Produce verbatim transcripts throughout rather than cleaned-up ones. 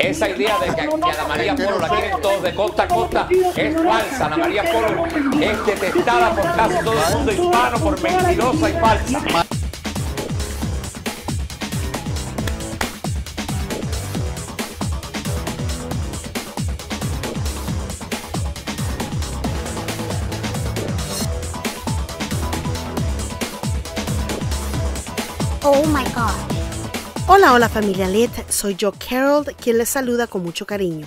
Esa idea de que, que Ana María Polo la quieren todos de costa a costa es falsa. Ana María Polo es detestada por casi todo el mundo hispano por mentirosa y falsa. Oh my God. Hola, hola familia Lit, soy yo Carol, quien les saluda con mucho cariño.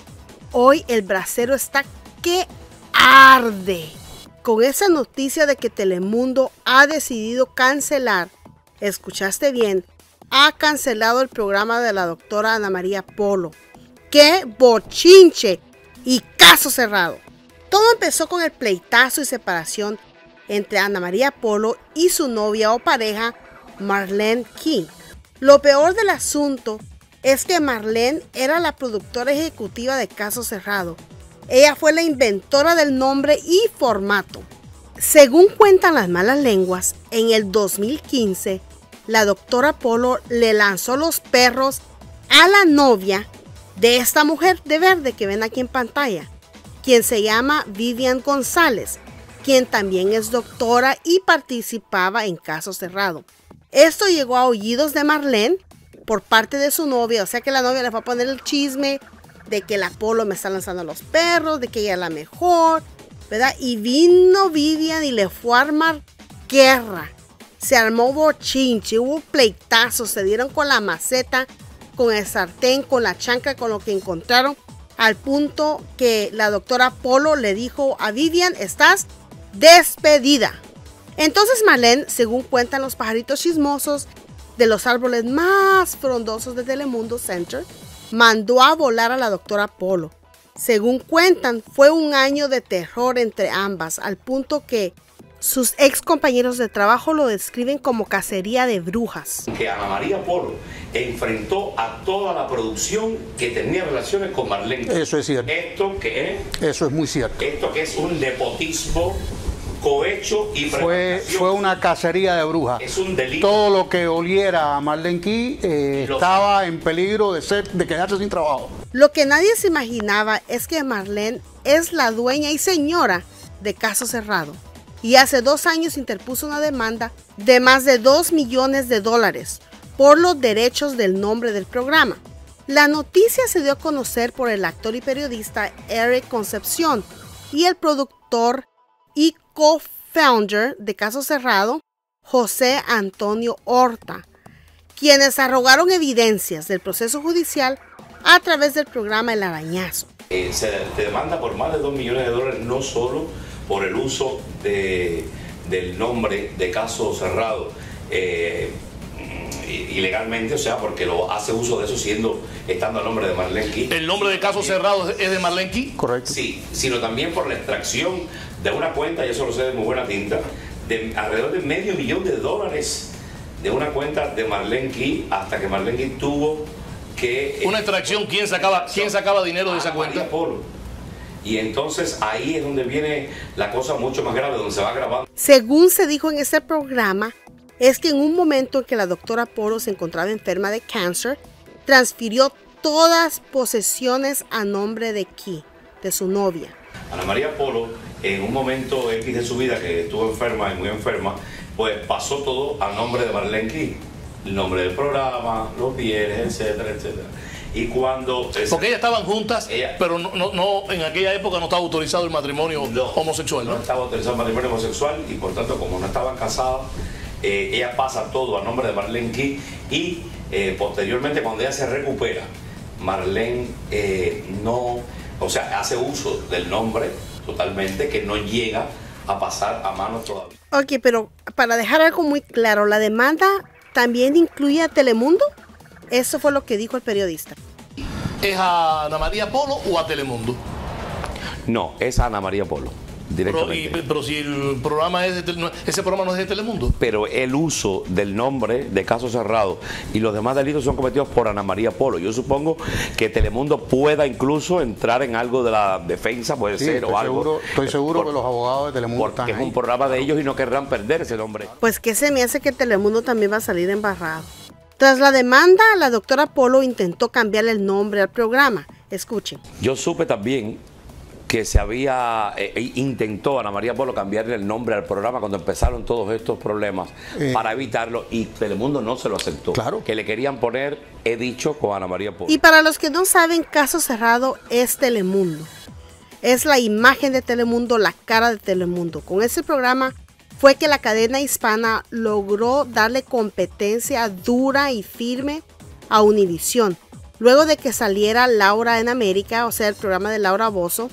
Hoy el brasero está que arde con esa noticia de que Telemundo ha decidido cancelar, escuchaste bien, ha cancelado el programa de la doctora Ana María Polo. ¡Qué bochinche! Y caso cerrado. Todo empezó con el pleitazo y separación entre Ana María Polo y su novia o pareja, Marlene Key. Lo peor del asunto es que Marlene era la productora ejecutiva de Caso Cerrado. Ella fue la inventora del nombre y formato. Según cuentan las malas lenguas, en el dos mil quince, la doctora Polo le lanzó los perros a la novia de esta mujer de verde que ven aquí en pantalla, quien se llama Vivian González, quien también es doctora y participaba en Caso Cerrado. Esto llegó a oídos de Marlene por parte de su novia, o sea que la novia le fue a poner el chisme de que la Polo me está lanzando a los perros, de que ella es la mejor, ¿verdad? Y vino Vivian y le fue a armar guerra. Se armó bochinche, hubo pleitazos, se dieron con la maceta, con el sartén, con la chancla, con lo que encontraron, al punto que la doctora Polo le dijo a Vivian, estás despedida. Entonces Marlene, según cuentan los pajaritos chismosos de los árboles más frondosos de Telemundo Center, mandó a volar a la doctora Polo. Según cuentan, fue un año de terror entre ambas, al punto que sus ex compañeros de trabajo lo describen como cacería de brujas. Que Ana María Polo enfrentó a toda la producción que tenía relaciones con Marlene. Eso es cierto. Esto que es, Eso es muy cierto. Esto que es un nepotismo. Cohecho y fue, fue una cacería de brujas. Es un delito. Todo lo que oliera a Marlene Key eh, estaba en peligro de, ser, de quedarse sin trabajo. Lo que nadie se imaginaba es que Marlene es la dueña y señora de Caso Cerrado. Y hace dos años interpuso una demanda de más de dos millones de dólares por los derechos del nombre del programa. La noticia se dio a conocer por el actor y periodista Eric Concepción y el productor y co-founder de Caso Cerrado, José Antonio Horta, quienes arrogaron evidencias del proceso judicial a través del programa El Arañazo. Eh, se demanda por más de dos millones de dólares, no solo por el uso de, del nombre de Caso Cerrado eh, ilegalmente, o sea, porque lo hace uso de eso siendo, estando el nombre de Marlene Key. ¿El nombre de Caso Cerrado es de Marlene Key? Correcto. Sí, sino también por la extracción de una cuenta, y eso lo sé de muy buena tinta, de alrededor de medio millón de dólares de una cuenta de Marlene Key, hasta que Marlene Key tuvo que... Una extracción, ¿quién sacaba, quién sacaba dinero de esa cuenta? Polo. Y entonces ahí es donde viene la cosa mucho más grave, donde se va grabando. Según se dijo en este programa, es que en un momento en que la doctora Polo se encontraba enferma de cáncer, transfirió todas posesiones a nombre de Key, de su novia. Ana María Polo, en un momento X de su vida, que estuvo enferma y muy enferma, pues pasó todo a nombre de Marlene Key. El nombre del programa, los bienes, etcétera, etcétera. Y cuando... Porque ellas estaban juntas, ella, pero no, no, no, en aquella época no estaba autorizado el matrimonio no, homosexual. ¿No? No estaba autorizado el matrimonio homosexual y por tanto, como no estaban casadas, eh, ella pasa todo a nombre de Marlene Key y eh, posteriormente cuando ella se recupera, Marlene eh, no... O sea, hace uso del nombre totalmente que no llega a pasar a manos todavía. Ok, pero para dejar algo muy claro, ¿la demanda también incluye a Telemundo? Eso fue lo que dijo el periodista. ¿Es a Ana María Polo o a Telemundo? No, es a Ana María Polo, directamente. Pero, y, pero si el programa es de, ese programa no es de Telemundo. Pero el uso del nombre de Caso Cerrado y los demás delitos son cometidos por Ana María Polo. Yo supongo que Telemundo pueda incluso entrar en algo de la defensa, puede sí, ser, estoy o algo. Seguro, estoy seguro por, que los abogados de Telemundo porque están es ahí. Un programa de ellos y no querrán perder ese nombre. Pues que se me hace que Telemundo también va a salir embarrado. Tras la demanda, la doctora Polo intentó cambiarle el nombre al programa. Escuchen. Yo supe también que se había, eh, intentó Ana María Polo cambiarle el nombre al programa cuando empezaron todos estos problemas eh, para evitarlo, y Telemundo no se lo aceptó. Claro. Que le querían poner He Dicho con Ana María Polo. Y para los que no saben, Caso Cerrado es Telemundo. Es la imagen de Telemundo, la cara de Telemundo. Con ese programa fue que la cadena hispana logró darle competencia dura y firme a Univision. Luego de que saliera Laura en América, o sea, el programa de Laura Bozzo,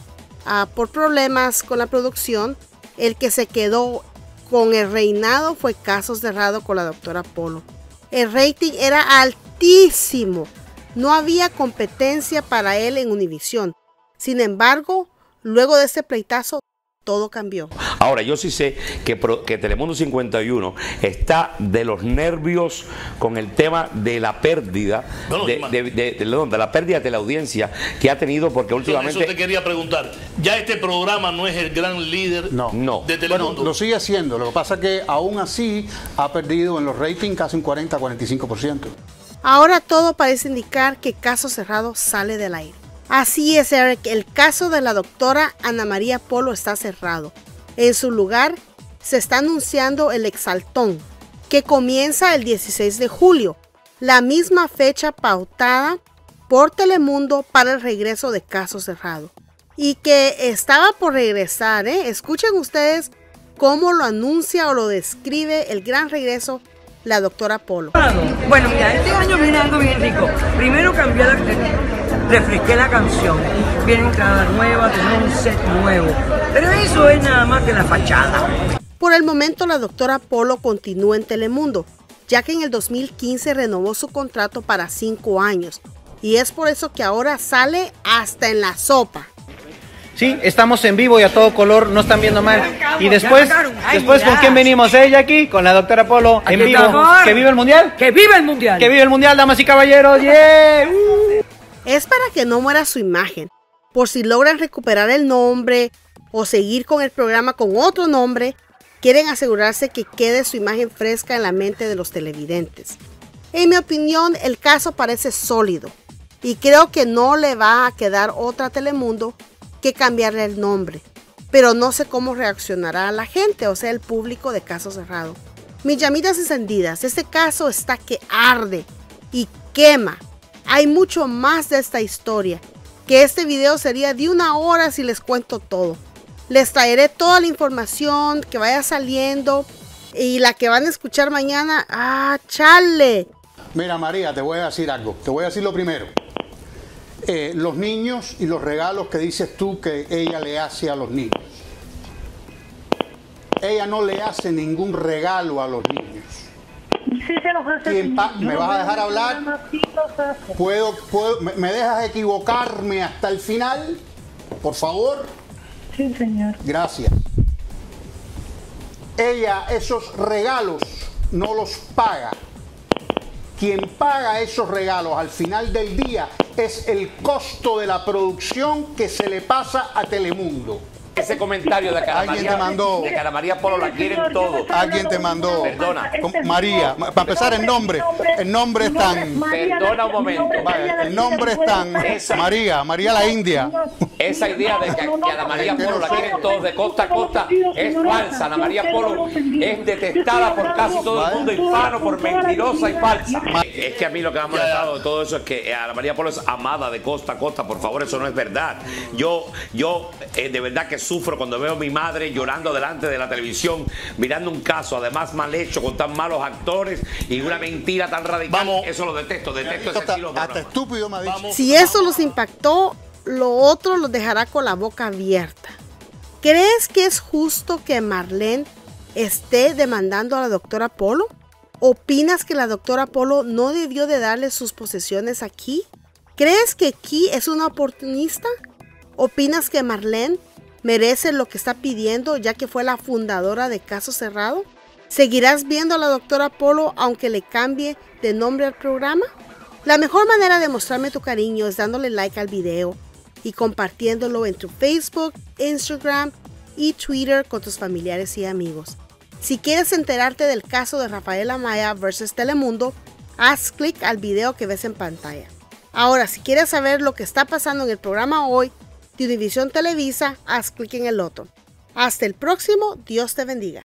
Uh, por problemas con la producción, el que se quedó con el reinado fue Caso Cerrado con la doctora Polo. El rating era altísimo, no había competencia para él en Univision. Sin embargo, luego de ese pleitazo, todo cambió. Ahora, yo sí sé que, pro, que Telemundo cincuenta y uno está de los nervios con el tema de la pérdida, no, no, de, de, de, de, de la pérdida de la audiencia que ha tenido, porque últimamente... Eso te quería preguntar. Ya este programa no es el gran líder no, no. de Telemundo. Bueno, lo sigue haciendo. Lo que pasa es que aún así ha perdido en los ratings casi un cuarenta a cuarenta y cinco por ciento. Ahora todo parece indicar que Caso Cerrado sale del aire. Así es, Eric, el caso de la doctora Ana María Polo está cerrado. En su lugar, se está anunciando el Exatlón, que comienza el dieciséis de julio, la misma fecha pautada por Telemundo para el regreso de Caso Cerrado. Y que estaba por regresar, ¿eh? Escuchen ustedes cómo lo anuncia o lo describe el gran regreso la doctora Polo. Bueno, mira, este año viene algo bien rico. Primero cambió la... refresqué la canción, viene entrada nueva, tenemos un set nuevo, pero eso es nada más que la fachada. Por el momento la doctora Polo continúa en Telemundo, ya que en el dos mil quince renovó su contrato para cinco años, y es por eso que ahora sale hasta en la sopa. Sí, estamos en vivo y a todo color, no están viendo mal. Y después, después ¿con quién venimos, eh, Jackie? Con la doctora Polo, en vivo. ¿Que vive el mundial? ¡Que vive el mundial! ¡Que vive el mundial, damas y caballeros! ¡Yeah! Uh. Es para que no muera su imagen, por si logran recuperar el nombre o seguir con el programa con otro nombre, quieren asegurarse que quede su imagen fresca en la mente de los televidentes. En mi opinión, el caso parece sólido y creo que no le va a quedar otra a Telemundo que cambiarle el nombre, pero no sé cómo reaccionará la gente, o sea, el público de Caso Cerrado. Mis llamitas encendidas, este caso está que arde y quema. Hay mucho más de esta historia, que este video sería de una hora si les cuento todo. Les traeré toda la información que vaya saliendo y la que van a escuchar mañana. ¡Ah, chale! Mira, María, te voy a decir algo. Te voy a decir lo primero. Eh, los niños y los regalos que dices tú que ella le hace a los niños. Ella no le hace ningún regalo a los niños. Sí, se los hace. ¿Me vas a dejar hablar? ¿Puedo, puedo, me, ¿Me dejas equivocarme hasta el final? Por favor. Sí, señor. Gracias. Ella esos regalos no los paga. Quien paga esos regalos al final del día es el costo de la producción que se le pasa a Telemundo. Ese comentario de Ana María, mandó, de Ana María Polo la quieren todos. Alguien te mandó. Perdona. Este María, para empezar el nombre. El nombre es tan. Perdona un momento. El nombre es tan. Esa, María, María la India. Esa idea de que, que Ana María Polo la quieren todos de costa a costa es falsa. Ana María Polo es detestada por casi todo el mundo hispano por mentirosa y falsa. Es que a mí lo que me ha molestado de todo eso es que Ana María Polo es amada de costa a costa. Por favor, eso no es verdad. Yo, yo, eh, de verdad que soy. Sufro cuando veo a mi madre llorando delante de la televisión, mirando un caso además mal hecho, con tan malos actores y una mentira tan radical. Vamos. Eso lo detesto, detesto ese estilo de hasta estúpido me ha dicho. Si eso los impactó, lo otro los dejará con la boca abierta. ¿Crees que es justo que Marlene esté demandando a la doctora Polo? ¿Opinas que la doctora Polo no debió de darle sus posesiones a Key? ¿Crees que Key es una oportunista? ¿Opinas que Marlene merece lo que está pidiendo, ya que fue la fundadora de Caso Cerrado? ¿Seguirás viendo a la doctora Polo aunque le cambie de nombre al programa? La mejor manera de mostrarme tu cariño es dándole like al video y compartiéndolo en tu Facebook, Instagram y Twitter con tus familiares y amigos. Si quieres enterarte del caso de Rafael Amaya versus Telemundo, haz clic al video que ves en pantalla. Ahora, si quieres saber lo que está pasando en el programa hoy de Univision Televisa, haz clic en el otro. Hasta el próximo, Dios te bendiga.